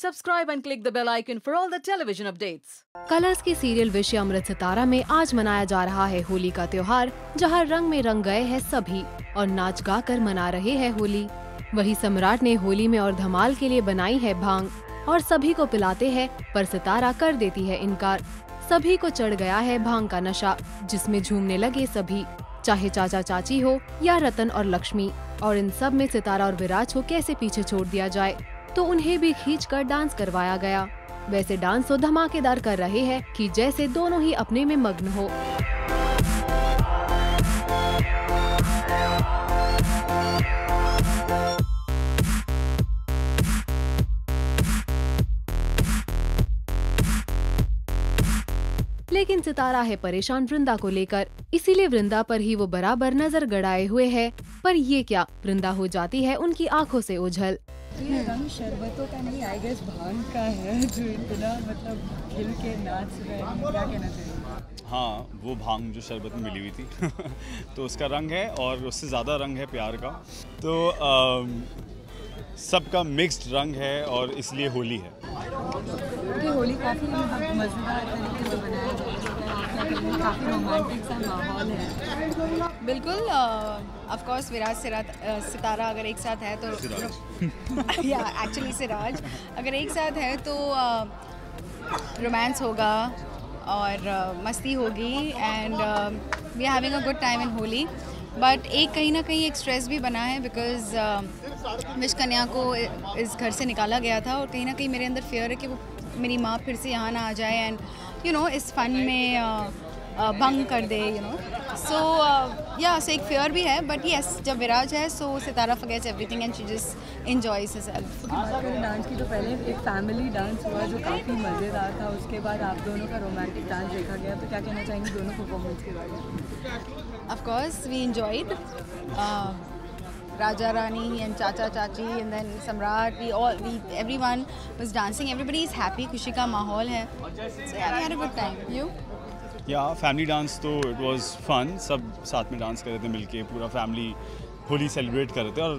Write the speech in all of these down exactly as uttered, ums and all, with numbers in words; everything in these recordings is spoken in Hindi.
Subscribe and click the bell icon for all the television updates. Colors के सीरियल विश या अमृत सितारा में आज मनाया जा रहा है होली का त्योहार, जहाँ रंग में रंग गए हैं सभी और नाच गा कर मना रहे हैं होली। वही सम्राट ने होली में और धमाल के लिए बनाई है भांग और सभी को पिलाते हैं, पर सितारा कर देती है इनकार। सभी को चढ़ गया है भांग का नशा, जिसमें झूमने लगे सभी, चाहे चाचा चाची हो या रतन और लक्ष्मी। और इन सब में सितारा और विराज को कैसे पीछे छोड़ दिया जाए, तो उन्हें भी खींचकर डांस करवाया गया। वैसे डांस तो धमाकेदार कर रहे हैं कि जैसे दोनों ही अपने में मग्न हो। लेकिन सितारा है परेशान वृंदा को लेकर, इसीलिए वृंदा पर ही वो बराबर नजर गड़ाए हुए है। पर ये क्या, वृंदा हो जाती है उनकी आंखों से ओझल। ये रंग शरबतों का नहीं, आई गेस भांग का है, जो इतना मतलब खिल के नाच रहे हैं, क्या कहना चाहिए। हाँ, वो भांग जो शरबत में मिली हुई थी तो उसका रंग है और उससे ज़्यादा रंग है प्यार का, तो सबका मिक्स्ड रंग है और इसलिए होली है। तो होली काफ़ी मज़ेदार तरीके से बनाया जाता है, काफ़ी रोमांटिक सा माहौल है। बिल्कुल, ऑफ कोर्स विराज सितारा अगर एक साथ है तो या एक्चुअली सिराज अगर एक साथ है तो रोमांस होगा और मस्ती होगी and we are having a good time in Holi. But एक कहीं ना कहीं एक स्ट्रेस भी बना है, बिकॉज विशकन्या को इस घर से निकाला गया था और कहीं ना कहीं मेरे अंदर फियर है कि वो मेरी माँ फिर से यहाँ ना आ जाए एंड यू नो इस फन में भंग कर दे, यू नो। सो या सो एक फेयर भी है, बट येस जब विराज है so Sitara forgets everything and she just enjoys herself. Dance की तो पहले एक फैमिली डांस हुआ जो काफ़ी मज़ेदार था, उसके बाद आप दोनों का रोमांटिक डांस देखा गया, तो क्या कहना चाहेंगे दोनों परफॉर्मेंस के बारे में। Of course we enjoyed Raja Rani and Chacha Chachi and then Samrat, we all, we everyone was dancing. Everybody is happy. Khushi ka mahol hai. So yeah, we had a good time. You? Yeah, family dance. तो it was fun. सब साथ में dance कर रहे थे मिलके, पूरा family होली celebrate कर रहे थे। और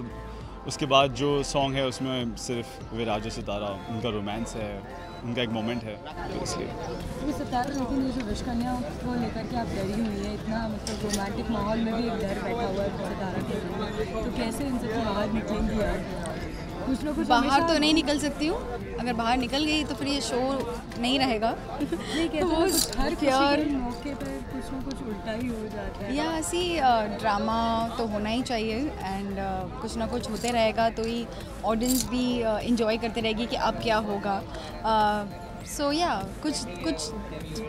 उसके बाद जो song है उसमें सिर्फ विराज सितारा, उनका romance है, उनका एक मोमेंट है, इसलिए। तो सितारा, लेकिन ये जो विशकन्या को लेकर के आप डरी हुई है, इतना मतलब रोमांटिक माहौल में भी एक डर बैठा हुआ है सितारा के लिए, तो कैसे इन सबसे बाहर निकलेंगी यार? कुछ ना कुछ बाहर तो नहीं निकल सकती हूँ, अगर बाहर निकल गई तो फिर ये शो नहीं रहेगा। वो हर प्यार मौके पर कुछ ना कुछ उल्टा ही हो जाता है। या ऐसी ड्रामा तो होना ही चाहिए एंड कुछ ना कुछ होते रहेगा तो ही ऑडियंस भी इंजॉय करते रहेगी कि अब क्या होगा। सो या कुछ कुछ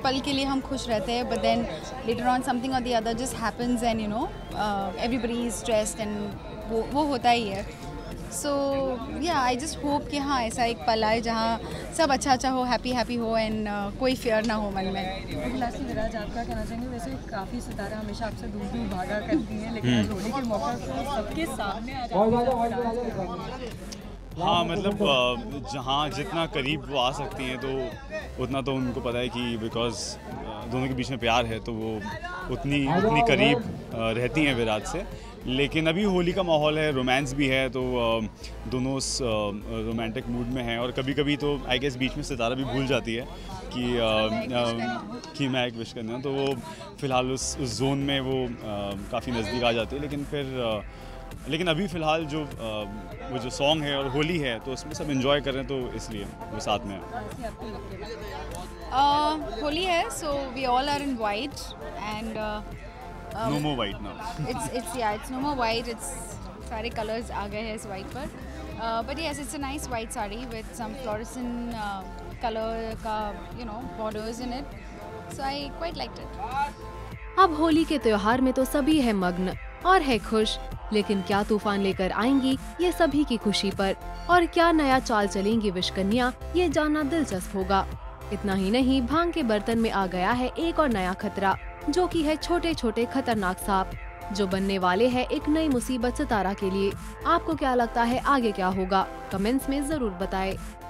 पल के लिए हम खुश रहते हैं, but then later on something or the other just happens and you know everybody is stressed and वो वो होता ही है। सो या आई जस्ट होप कि हाँ ऐसा एक पल आए जहाँ सब अच्छा अच्छा हो, हैप्पी हैप्पी हो एंड uh, कोई फेयर ना हो मन में। लास्ट में विराज आप क्या कहना चाहेंगे? वैसे काफ़ी सितारा हमेशा आपसे दूर दूर भागा करती है, लेकिन होली के मौके पर सबके सामने आ जाती है। हाँ, मतलब जहाँ जितना करीब वो आ सकती हैं तो उतना तो उनको पता है कि बिकॉज दोनों के बीच में प्यार है, तो वो उतनी उतनी करीब रहती हैं विराज से। लेकिन अभी होली का माहौल है, रोमांस भी है, तो दोनों उस रोमांटिक मूड में हैं। और कभी कभी तो आई गेस बीच में सितारा भी भूल जाती है कि आ, आ, कि मैं एक विश करना, तो वो फ़िलहाल उस, उस जोन में वो काफ़ी नज़दीक आ जाती है। लेकिन फिर आ, लेकिन अभी फ़िलहाल जो आ, वो जो सॉन्ग है और होली है तो उसमें सब एंजॉय कर रहे हैं, तो इसलिए वो साथ में है। होली है so we all are in white and no more white now, it's it's yeah it's no more white, it's सारे कलर्स आ गए हैं इस वाइट पर। But yes it's a nice white sari with some fluorescent colour का you know borders in it, so I quite like it. अब होली के त्योहार में तो सभी है मग्न और है खुश, लेकिन क्या तूफान लेकर आएंगी ये सभी की खुशी पर, और क्या नया चाल चलेंगी विशकन्या, ये जानना दिलचस्प होगा। इतना ही नहीं, भांग के बर्तन में आ गया है एक और नया खतरा, जो कि है छोटे छोटे खतरनाक सांप, जो बनने वाले हैं एक नई मुसीबत सितारा के लिए। आपको क्या लगता है आगे क्या होगा, कमेंट्स में जरूर बताएं।